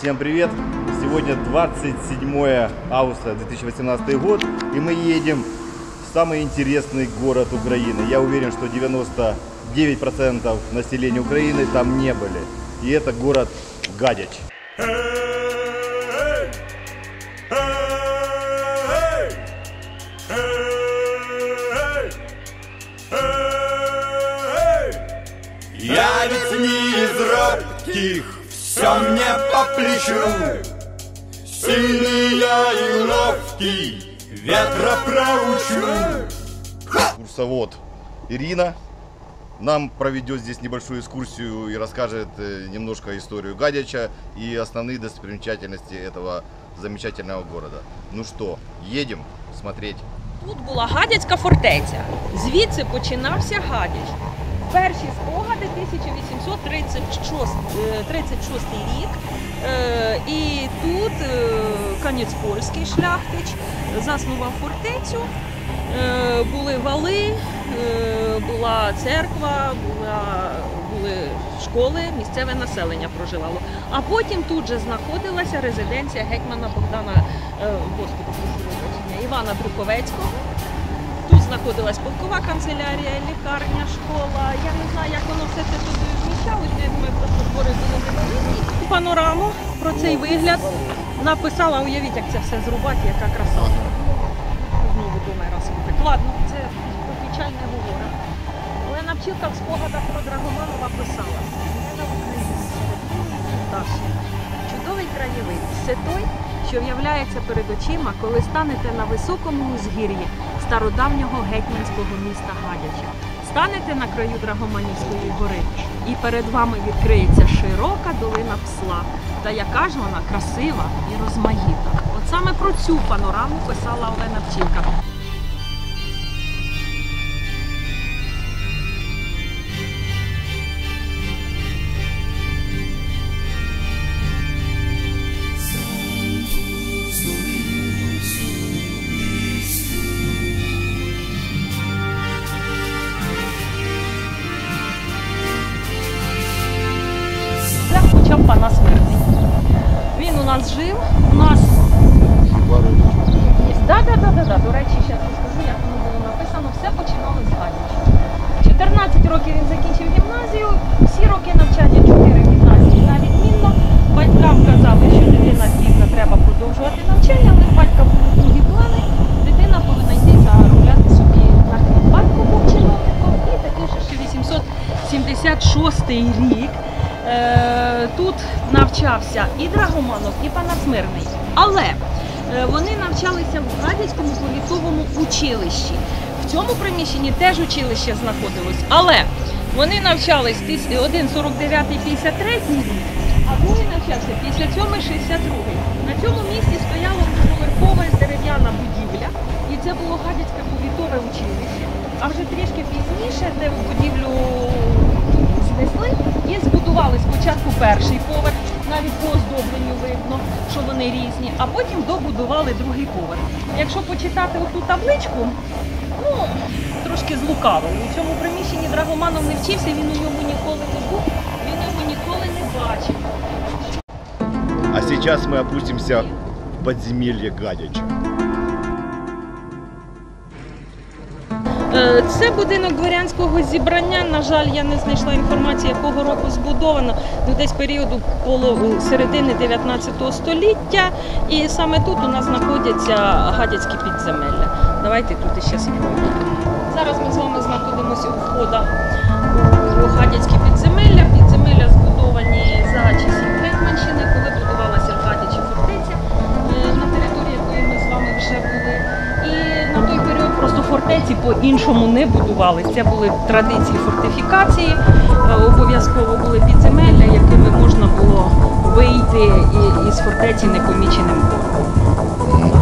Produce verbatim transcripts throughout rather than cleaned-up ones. Всем привет! Сегодня двадцать седьмое августа две тысячи восемнадцатый год, и мы едем в самый интересный город Украины. Я уверен, что девяносто девять процентов населения Украины там не были. И это город Гадяч. Я ведь не из робких, все мне по плечу. Сильный я и ловкий, ветра проучу. Курсовод Ирина нам проведет здесь небольшую экскурсию и расскажет немножко историю Гадяча и основные достопримечательности этого замечательного города. Ну что, едем смотреть. Тут була Гадяцька фортеця, звідси починався Гадяч. Перші спогади тисяча вісімсот тридцять шостий рік, і тут Канець польський шляхтич заснував фортецю, були вали, була церква, була, були школи, місцеве населення проживало. А потім тут же знаходилася резиденція гетьмана Богдана, господи, Івана Брюховецького. Знаходилась полкова канцелярія, лікарня, школа. Я не знаю, як воно все це тут вміщалося. Ми просто створили панораму про цей вигляд. Написала, уявіть, як це все зрубати, яка краса. Знову думаю, раз купить. Ладно, це попічальне говоря. Олена Пчілка в спогадах про Драгоманова писала. Чудовий краєвид. Це той, що в'являється перед очима, коли станете на високому узгір'ї стародавнього гетьманського міста Гадяча. Станете на краю Драгоманівської гори, і перед вами відкриється широка долина Псла. Та яка ж вона красива і розмаїта. От саме про цю панораму писала Олена Пчілка. Пан Ацмирний. Він у нас жив, у нас... Да-да-да-да, до речі, зараз розкажу, як воно було написано, все починалося з Гадяча. чотирнадцять років він закінчив гімназію, всі роки навчання чотири гімназії на відмінно. Батькам казали, що дитина здібна, треба продовжувати навчання, але батька були другі плани. Дитина повинна йти заробляти собі на хліб. Батько був чиновником, і такий же ще вісімсот сімдесят шостий рік. Тут навчався і Драгоманов, і пан Ацмирний. Але вони навчалися в Гадяцькому повітовому училищі. В цьому приміщенні теж училище знаходилось. Але вони навчались один сорок дев'ятий п'ятдесят третій рік, а другий навчався п'ятдесят сьомий шістдесят другий. На цьому місці стояла двоповерхова дерев'яна будівля, і це було Гадяцьке повітове училище. А вже трішки пізніше, де в будівлю знесли, і збудували спочатку перший поверх, навіть по оздобленню видно, що вони різні, а потім добудували другий поверх. Якщо почитати оту табличку, ну, трошки злукаво. У цьому приміщенні Драгоманов не вчився, він у ньому ніколи не був, він його ніколи не бачив. А зараз ми опустимося в підземелля Гадяча. Це будинок дворянського зібрання, на жаль, я не знайшла інформації, якого року збудовано, ну, десь періоду середини дев'ятнадцятого століття, і саме тут у нас знаходяться гадяцькі підземелля. Давайте тут іще спробуємо. Зараз ми з вами знаходимося у входах у гадяцькі підземелля. Підземелля збудовані за часів Гетьманщини, коли будувалася в Гадячі фортеця, на території якої ми з вами вже були. На той період просто фортеці по-іншому не будувались. Це були традиції фортифікації, обов'язково були підземелля, якими можна було вийти із фортеці непоміченим ворогом.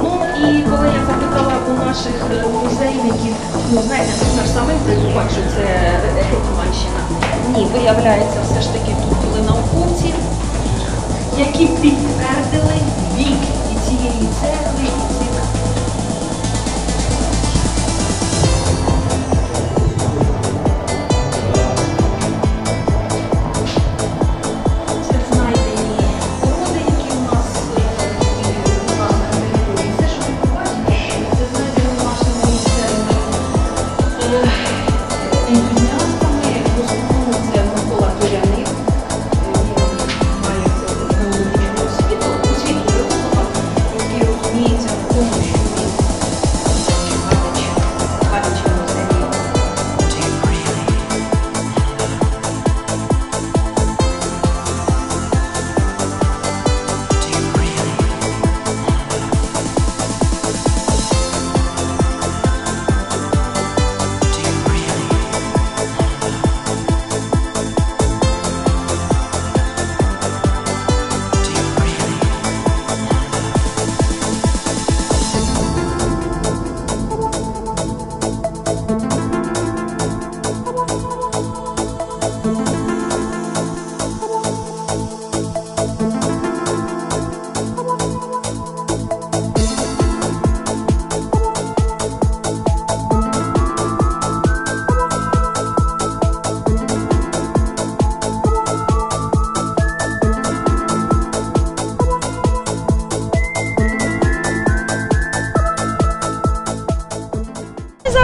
Ну і коли я запитала у наших музейників, ну знаєте, ми ж самим придумали, що це Гетьманщина. Ні, виявляється, все ж таки тут були науковці, які підтвердили вік і цієї церкви, і цих. Знайдені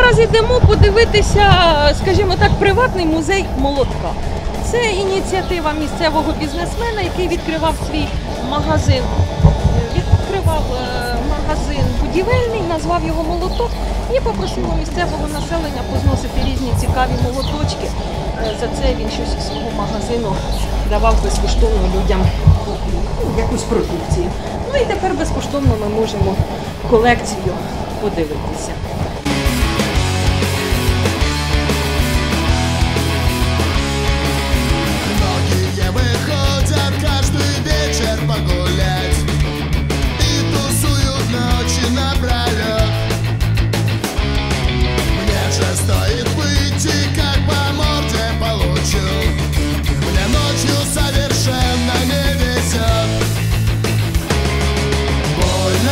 зараз йдемо подивитися, скажімо так, приватний музей молотка. Це ініціатива місцевого бізнесмена, який відкривав свій магазин. Відкривав магазин будівельний, назвав його «Молоток» і попросив місцевого населення позносити різні цікаві молоточки. За це він щось із свого магазину давав безкоштовно людям, якусь продукцію. Ну і тепер безкоштовно ми можемо колекцію подивитися. Многие выходят каждый вечер погулять и тусуют ночи напролёт. Мне же стоит выйти, как по морде получу. Мне ночью совершенно не везёт. Больно.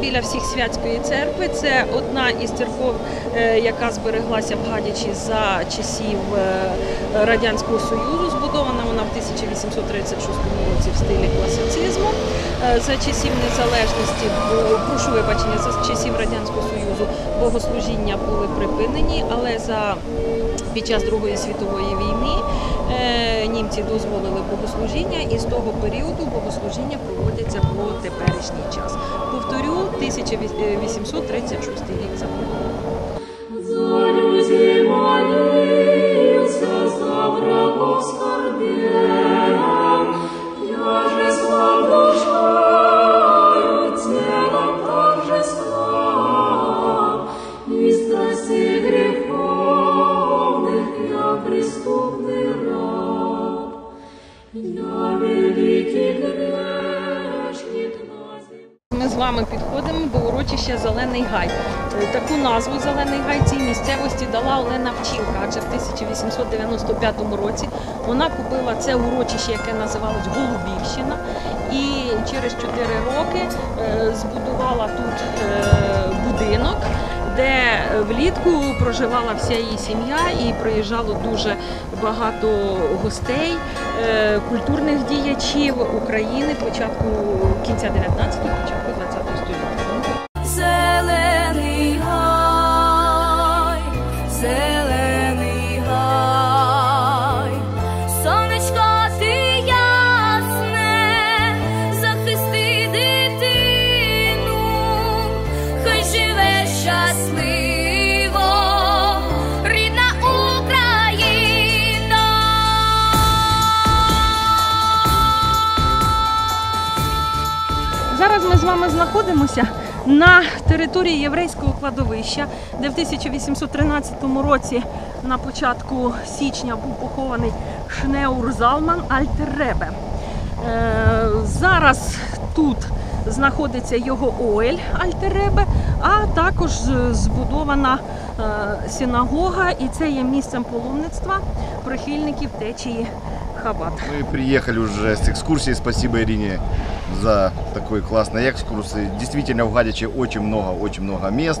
Біля Всіх-Святської церкви. Це одна із церков, яка збереглася в Гадячі за часів Радянського Союзу. Збудована вона в тисяча вісімсот тридцять шостому році в стилі класицизму. За часів незалежності, прошу вибачення, за часів Радянського Союзу богослужіння були припинені, але за під час Другої світової війни німці дозволили богослужіння, і з того періоду богослужіння проводяться по теперішній час. Повторю, тисяча вісімсот тридцять шостий рік забудову. Ми з вами підходимо до урочища «Зелений гай». Таку назву «Зелений гай» цій місцевості дала Олена Пчілка, адже в тисяча вісімсот дев'яносто п'ятому році вона купила це урочище, яке називалось Голубівщина, і через чотири роки збудувала тут будинок, де влітку проживала вся її сім'я і приїжджало дуже багато гостей, культурних діячів України початку кінця дев'ятнадцятого, початку двадцятого століття. Зелений гай, зелений гай, сонечко ти ясне, захисти дитину, хай живе щасливо. Зараз ми з вами знаходимося на території єврейського кладовища, де в тисяча вісімсот тринадцятому році на початку січня був похований Шнеур Залман Альтер Ребе. Зараз тут знаходиться його оель Альтер Ребе, а також збудована синагога, і це є місцем паломництва прихильників течії. Мы приехали уже с экскурсией, спасибо Ирине за такой классный экскурс. Действительно, в Гадяче очень много, очень много мест.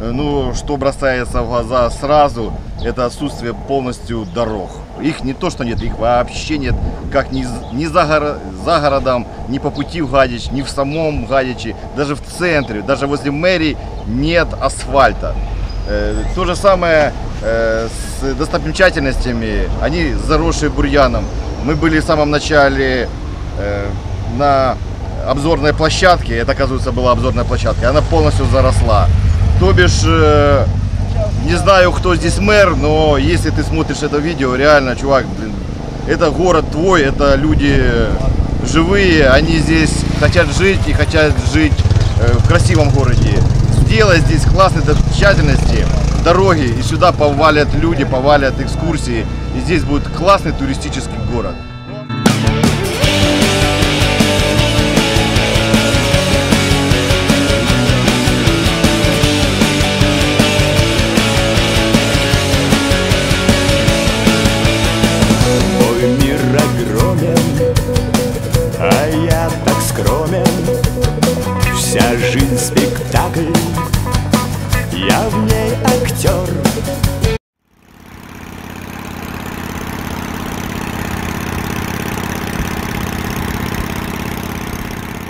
Ну, что бросается в глаза сразу, это отсутствие полностью дорог. Их не то что нет, их вообще нет, как ни, ни за, горо, за городом, ни по пути в Гадяч, ни в самом Гадяче, даже в центре, даже возле мэрии нет асфальта. То же самое с достопримечательностями, они заросшие бурьяном. Мы были в самом начале на обзорной площадке, это, оказывается, была обзорная площадка, она полностью заросла. То бишь, не знаю, кто здесь мэр, но если ты смотришь это видео, реально, чувак, блин, это город твой, это люди живые, они здесь хотят жить и хотят жить в красивом городе. Дело здесь классной достопримечательности, дороги, и сюда повалят люди, повалят экскурсии, и здесь будет классный туристический город. Мой мир огромный. Я в ней актер.